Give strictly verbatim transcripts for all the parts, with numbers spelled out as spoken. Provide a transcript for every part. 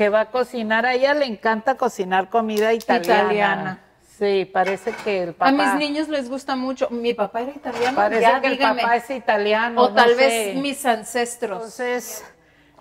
que va a cocinar, a ella le encanta cocinar comida italiana. italiana. Sí, parece que el papá... A mis niños les gusta mucho. Mi papá era italiano. Parece ya, que dígame. El papá es italiano. O no tal sé. vez mis ancestros. Entonces,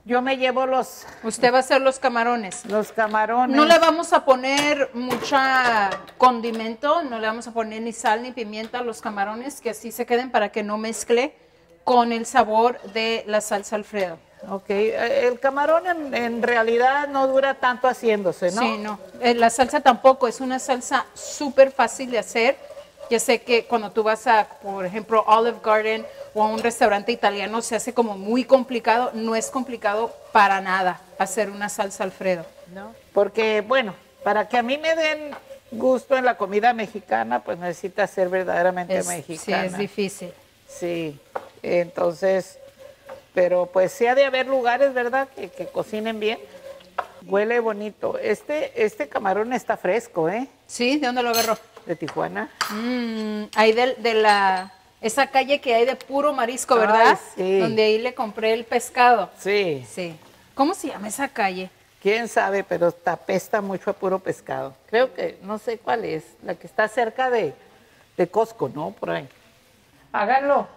yo me llevo los... Usted va a hacer los camarones. Los camarones. No le vamos a poner mucha condimento, no le vamos a poner ni sal ni pimienta a los camarones, que así se queden para que no mezcle con el sabor de la salsa Alfredo. Ok, el camarón en, en realidad no dura tanto haciéndose, ¿no? Sí, no, la salsa tampoco, es una salsa súper fácil de hacer. Ya sé que cuando tú vas a, por ejemplo, Olive Garden o a un restaurante italiano se hace como muy complicado. No es complicado para nada hacer una salsa Alfredo, ¿no? Porque, bueno, para que a mí me den gusto en la comida mexicana, pues necesita ser verdaderamente es, mexicana. Sí, es difícil. Sí, entonces... Pero pues sí ha de haber lugares, ¿verdad?, que, que cocinen bien. Huele bonito. Este, este camarón está fresco, ¿eh? Sí, ¿de dónde lo agarró? De Tijuana. Mm, ahí de, de la, esa calle que hay de puro marisco, ¿verdad? Ay, sí. Donde ahí le compré el pescado. Sí. Sí. ¿Cómo se llama esa calle? Quién sabe, pero apesta mucho a puro pescado. Creo que, no sé cuál es, la que está cerca de, de Costco, ¿no? Por ahí. Háganlo.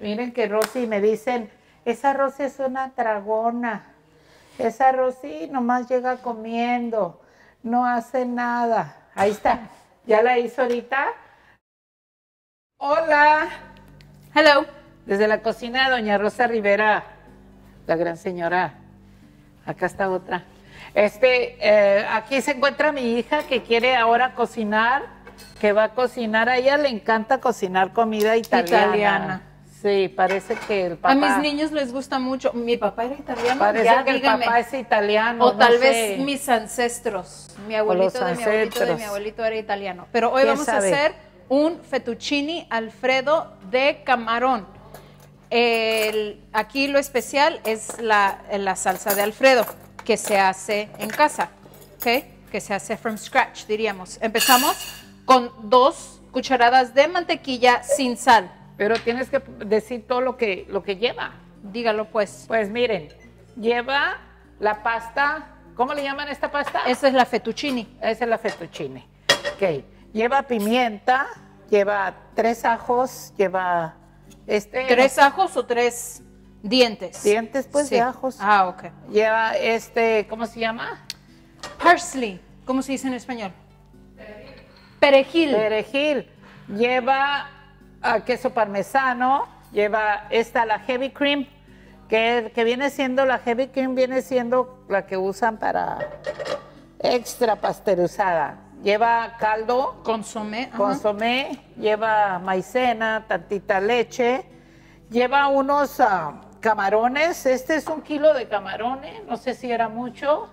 Miren que Rosy me dicen... Esa Rosy es una tragona. Esa Rosy nomás llega comiendo, no hace nada. Ahí está, ya la hizo ahorita. Hola. Hello. Desde la cocina de Doña Rosa Rivera, la gran señora. Acá está otra. Este, eh, aquí se encuentra mi hija que quiere ahora cocinar, que va a cocinar. A ella le encanta cocinar comida italiana. italiana. Sí, parece que el papá... A mis niños les gusta mucho. Mi papá era italiano. Parece ya, que dígame. el papá es italiano. O no tal sé. vez mis ancestros. Mi abuelito de ancestros. mi abuelito de mi abuelito era italiano. Pero hoy vamos sabe? a hacer un fettuccine Alfredo de camarón. El, aquí lo especial es la, la salsa de Alfredo que se hace en casa. ¿Okay? Que se hace from scratch, diríamos. Empezamos con dos cucharadas de mantequilla sin sal. Pero tienes que decir todo lo que, lo que lleva. Dígalo pues. Pues miren, lleva la pasta, ¿cómo le llaman esta pasta? Esa es la fettuccine. Esa es la fettuccine. Ok, lleva pimienta, lleva tres ajos, lleva este... ¿Tres ajos o tres dientes? Dientes pues sí. de ajos. Ah, ok. Lleva este, ¿cómo se llama? Parsley, ¿cómo se dice en español? Perejil. Perejil. Perejil. Lleva... A queso parmesano, lleva esta, la heavy cream, que, que viene siendo, la heavy cream viene siendo la que usan para extra pasteurizada. Lleva caldo. Consomé. Consomé, ajá. Lleva maicena, tantita leche, lleva unos uh, camarones. Este es un kilo de camarones, no sé si era mucho.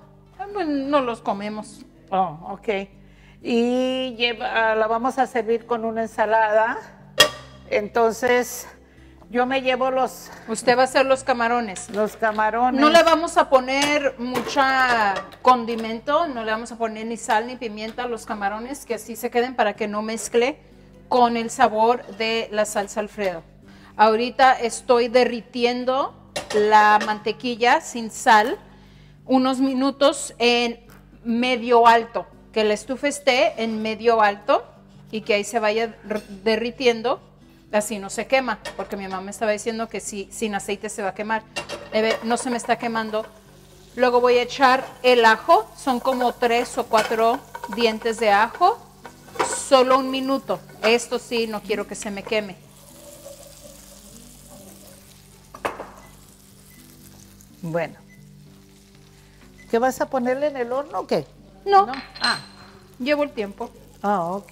No, no los comemos. Oh, ok. Y lleva, uh, la vamos a servir con una ensalada. Entonces, yo me llevo los... Usted va a hacer los camarones. Los camarones. No le vamos a poner mucha condimento, no le vamos a poner ni sal ni pimienta a los camarones, que así se queden para que no mezcle con el sabor de la salsa Alfredo. Ahorita estoy derritiendo la mantequilla sin sal unos minutos en medio alto, que la estufa esté en medio alto y que ahí se vaya derritiendo. Así no se quema, porque mi mamá me estaba diciendo que si, sin aceite se va a quemar. Eh, no se me está quemando. Luego voy a echar el ajo. Son como tres o cuatro dientes de ajo. Solo un minuto. Esto sí, no quiero que se me queme. Bueno. ¿Qué vas a ponerle en el horno o qué? No. ¿No? Ah. Llevo el tiempo. Ah, ok.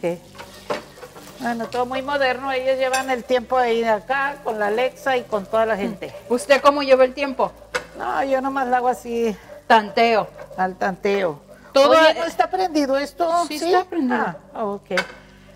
Bueno, todo muy moderno, ellos llevan el tiempo ahí de acá, con la Alexa y con toda la gente. ¿Usted cómo lleva el tiempo? No, yo nomás lo hago así. Tanteo. Al tanteo. ¿Todo Oye, ¿no está prendido esto? Sí, ¿Sí? está prendido. Ah, ok.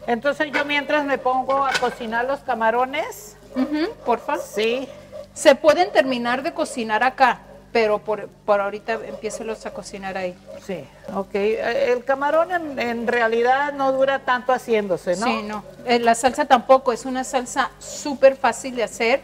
Entonces yo mientras me pongo a cocinar los camarones. Uh-huh, porfa. Sí. Se pueden terminar de cocinar acá, pero por, por ahorita empiécelos a cocinar ahí. Sí, ok. El camarón en, en realidad no dura tanto haciéndose, ¿no? Sí, no. La salsa tampoco, es una salsa súper fácil de hacer.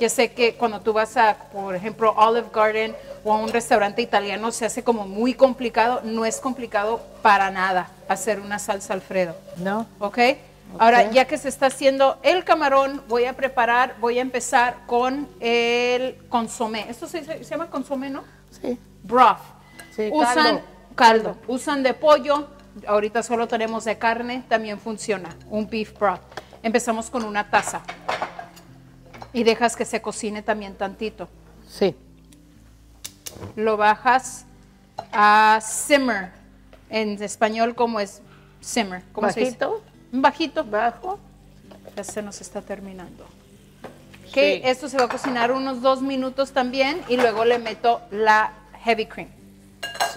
Yo sé que cuando tú vas a, por ejemplo, Olive Garden o a un restaurante italiano se hace como muy complicado. No es complicado para nada hacer una salsa Alfredo. No. ¿Ok? Okay. Ahora, ya que se está haciendo el camarón, voy a preparar, voy a empezar con el consomé. Esto se, se llama consomé, ¿no? Sí. Broth. Sí, usan caldo. caldo. Usan de pollo. Ahorita solo tenemos de carne. También funciona. Un beef broth. Empezamos con una taza. Y dejas que se cocine también tantito. Sí. Lo bajas a simmer. En español, ¿cómo es simmer? ¿Cómo se dice? Bajito, bajo. Ya se nos está terminando. Ok, sí. Esto se va a cocinar unos dos minutos también y luego le meto la heavy cream.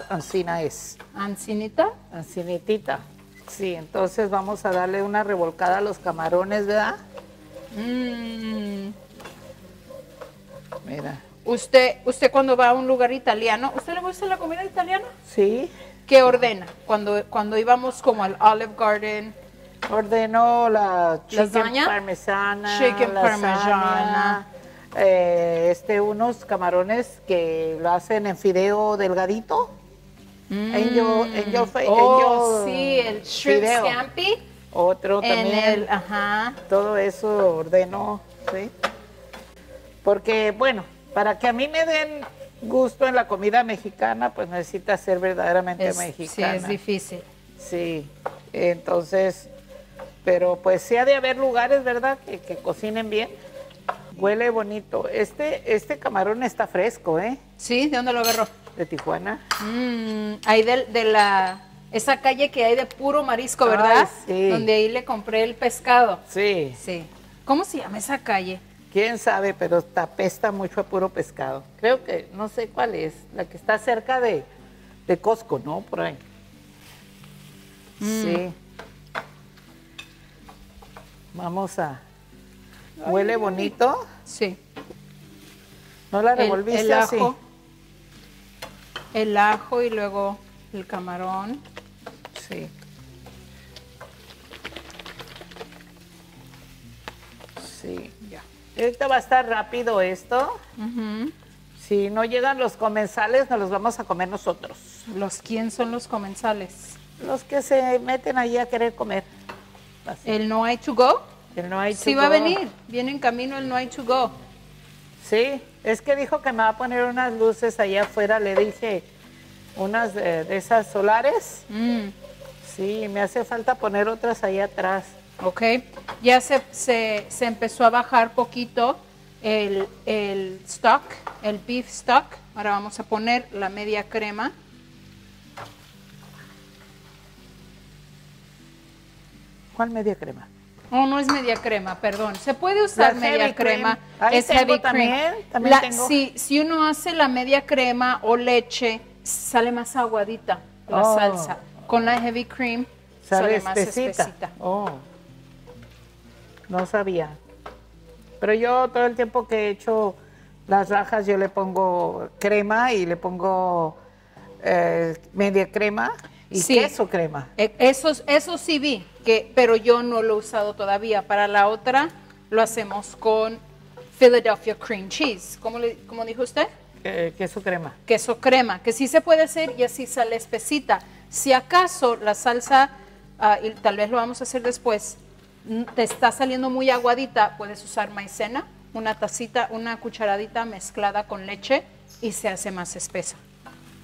Ancina es. Ancinita. Ancinitita. Sí, entonces vamos a darle una revolcada a los camarones, ¿verdad? Mm. Mira. Usted, usted cuando va a un lugar italiano, ¿usted le gusta la comida italiana? Sí. ¿Qué ordena? Cuando, cuando íbamos como al Olive Garden... Ordenó la chicken parmesana, chicken parmesana, eh, este, unos camarones que lo hacen en fideo delgadito. Mm. En yo, en yo, oh, en yo, sí, el shrimp scampi. Otro también. El, ajá. Todo eso ordenó, sí. Porque, bueno, para que a mí me den gusto en la comida mexicana, pues necesita ser verdaderamente es, mexicana. Sí, es difícil. Sí, entonces... Pero pues sí ha de haber lugares, ¿verdad?, que, que cocinen bien. Huele bonito. Este, este camarón está fresco, ¿eh? Sí, ¿de dónde lo agarró? De Tijuana. Mm, ahí de, de la, esa calle que hay de puro marisco, ¿verdad? Ay, sí. Donde ahí le compré el pescado. Sí. Sí. ¿Cómo se llama esa calle? Quién sabe, pero apesta mucho a puro pescado. Creo que, no sé cuál es, la que está cerca de, de Costco, ¿no? Por ahí. Mm. Sí. Vamos a... ¿Huele ay, bonito? Sí. ¿No la revolviste el, el así? Ajo, el ajo y luego el camarón. Sí. Sí, ya. Ahorita va a estar rápido esto. Uh-huh. Si no llegan los comensales, nos los vamos a comer nosotros. ¿Los quién son los comensales? Los que se meten allí a querer comer. Así. El no hay to go. El no hay to sí go. Va a venir. Viene en camino el no hay to go. Sí, es que dijo que me va a poner unas luces allá afuera. Le dije unas de, de esas solares. Mm. Sí, me hace falta poner otras allá atrás. Ok. Ya se, se, se empezó a bajar poquito el, el stock, el beef stock. Ahora vamos a poner la media crema. ¿Cuál media crema? No, oh, no es media crema, perdón. Se puede usar media crema. Cream. Es heavy cream. También, también la, tengo. Si, si uno hace la media crema o leche, sale más aguadita la oh. salsa. Con la heavy cream sale, sale más espesita. espesita. Oh. No sabía. Pero yo todo el tiempo que he hecho las rajas, yo le pongo crema y le pongo eh, media crema. ¿Y sí, queso crema? Eso, eso sí vi, que, pero yo no lo he usado todavía. Para la otra lo hacemos con Philadelphia cream cheese. ¿Cómo, le, cómo dijo usted? Eh, queso crema. Queso crema, que sí se puede hacer y así sale espesita. Si acaso la salsa, uh, y tal vez lo vamos a hacer después, te está saliendo muy aguadita, puedes usar maicena, una tacita, una cucharadita mezclada con leche y se hace más espesa.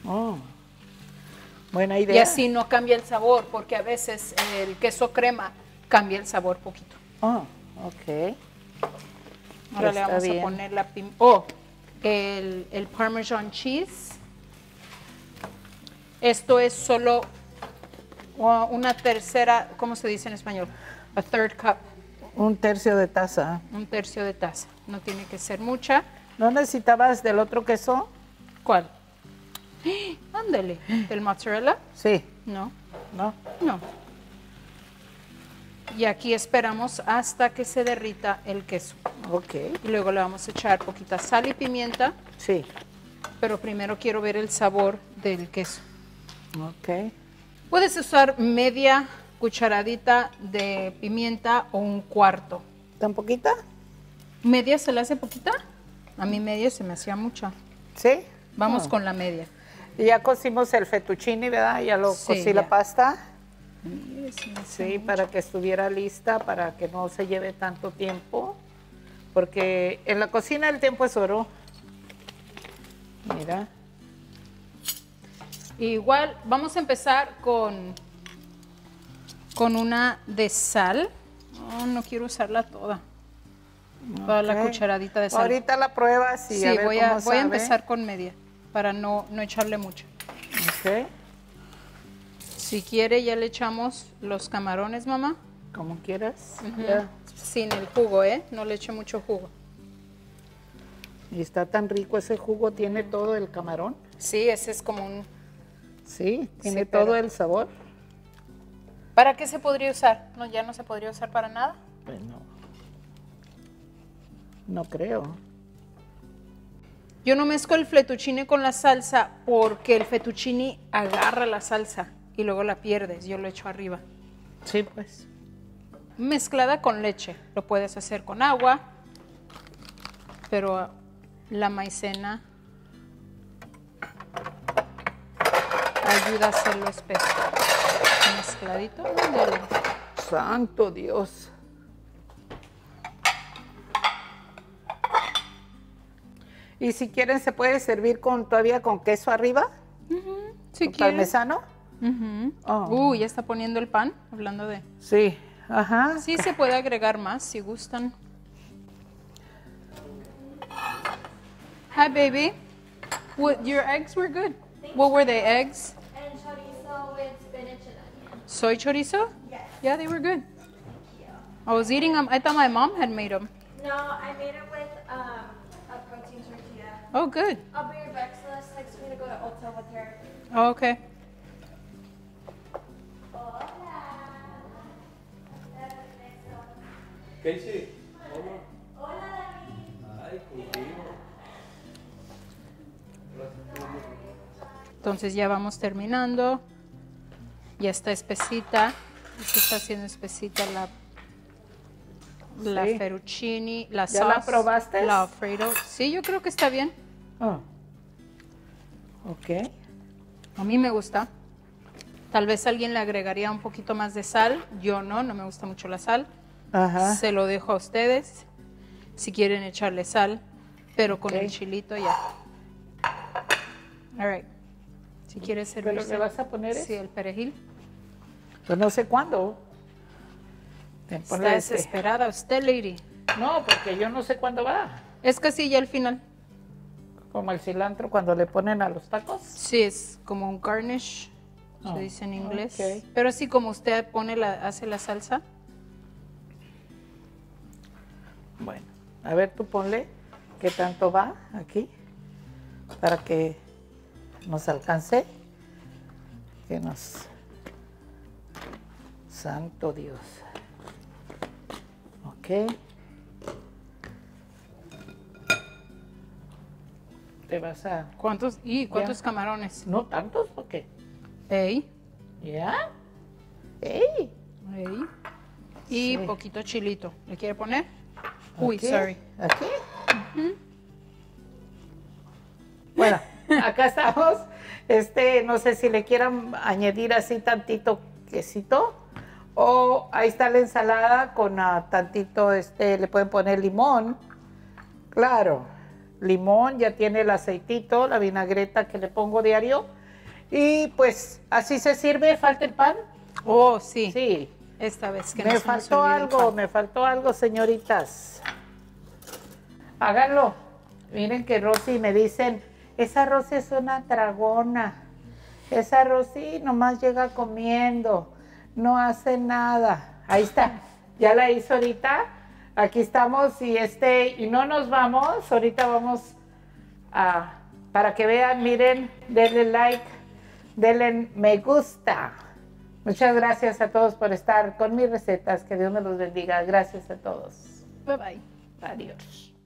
Oh. Buena idea. Y así no cambia el sabor, porque a veces el queso crema cambia el sabor poquito. Oh, ok. Ahora pues le vamos a poner la pim... Oh, el, el Parmesan cheese. Esto es solo una tercera, ¿cómo se dice en español? A third cup. Un tercio de taza. Un tercio de taza. No tiene que ser mucha. ¿No necesitabas del otro queso? ¿Cuál? Ándale, ¿del mozzarella? Sí. No. No. No. Y aquí esperamos hasta que se derrita el queso. Ok. Y luego le vamos a echar poquita sal y pimienta. Sí. Pero primero quiero ver el sabor del queso. Ok. Puedes usar media cucharadita de pimienta o un cuarto. ¿Tan poquita? ¿Media se le hace poquita? A mí media se me hacía mucha. ¿Sí? Vamos oh. con la media. Y ya cocimos el fettuccine, ¿verdad? Ya lo sí, cocí ya. la pasta. Sí, sí, sí para que estuviera lista, para que no se lleve tanto tiempo. Porque en la cocina el tiempo es oro. Mira. Igual vamos a empezar con, con una de sal. No, no quiero usarla toda. Toda okay. la cucharadita de sal. Ahorita la pruebas y sí, a ver voy, a, cómo voy sabe. a empezar con media para no, no echarle mucho. Okay. Si quiere ya le echamos los camarones, mamá. Como quieras. Uh-huh. yeah. Sin el jugo, ¿eh? No le eche mucho jugo. Y está tan rico ese jugo, tiene todo el camarón. Sí, ese es como un... Sí, tiene sí, todo pero... el sabor. ¿Para qué se podría usar? No, ¿ya no se podría usar para nada? Pues no. No creo. Yo no mezco el fettuccine con la salsa porque el fettuccine agarra la salsa y luego la pierdes. Yo lo echo arriba. Sí, pues. Mezclada con leche. Lo puedes hacer con agua, pero la maicena ayuda a hacerlo espeso. Mezcladito. Ándale. Santo Dios. Y si quieren, ¿se puede servir con todavía con queso arriba? Uh-huh. Si ¿Con quieren. ¿Parmesano? Uh-huh. oh. Uh, ya está poniendo el pan, hablando de... Sí, ajá. Sí se puede agregar más, si gustan. Hi, baby. What, your eggs were good. Thank What you. were they, eggs? And chorizo with spinach and onion. Soy chorizo? Yes. Yeah, they were good. Thank you. I was eating them. I thought my mom had made them. No, I made them with... Um, Oh, good. I'll bring your breakfast. I just need to go to Ulta with her. Oh, okay. Hola. Casey. Hola. Hola, David. Ay, contigo. Entonces ya vamos terminando. Ya está espesita. Se está haciendo espesita la... La sí. fettuccine, la salsa. ¿Ya la probaste? La Alfredo. Sí, yo creo que está bien. Oh. Ok. A mí me gusta. Tal vez alguien le agregaría un poquito más de sal. Yo no, no me gusta mucho la sal. Ajá. Se lo dejo a ustedes. Si quieren echarle sal, pero con okay. el chilito ya. All right. Si quieres servirse. ¿Pero le vas a poner? Sí, el perejil. Pues no sé cuándo. Está desesperada usted, lady. No, porque yo no sé cuándo va. Es casi ya al final. Como el cilantro cuando le ponen a los tacos. Sí, es como un garnish, oh. se dice en inglés. Okay. Pero así como usted pone la, hace la salsa. Bueno, a ver tú ponle qué tanto va aquí para que nos alcance. Que nos... Santo Dios. Okay. Te vas a... ¿Cuántos? ¿Y cuántos yeah. camarones? No tantos, ¿por qué? Ey. ¿Ya? Yeah. Ey. Ey. Y sí. poquito chilito. ¿Le quiere poner? Okay. Uy, sorry. ¿Aquí? Uh-huh. Bueno, acá estamos. Este, no sé si le quieran añadir así tantito quesito. O ahí está la ensalada con uh, tantito, este, le pueden poner limón. Claro, limón, ya tiene el aceitito, la vinagreta que le pongo diario. Y pues así se sirve, falta el pan. Oh, sí. Sí. Esta vez que me faltó algo, me faltó algo, señoritas. Háganlo. Miren que Rosy me dicen, esa Rosy es una dragona. Esa Rosy nomás llega comiendo. No hace nada. Ahí está. Ya la hizo ahorita. Aquí estamos y este, y no nos vamos. Ahorita vamos a, para que vean, miren, denle like, denle me gusta. Muchas gracias a todos por estar con mis recetas. Que Dios me los bendiga. Gracias a todos. Bye bye. Adiós.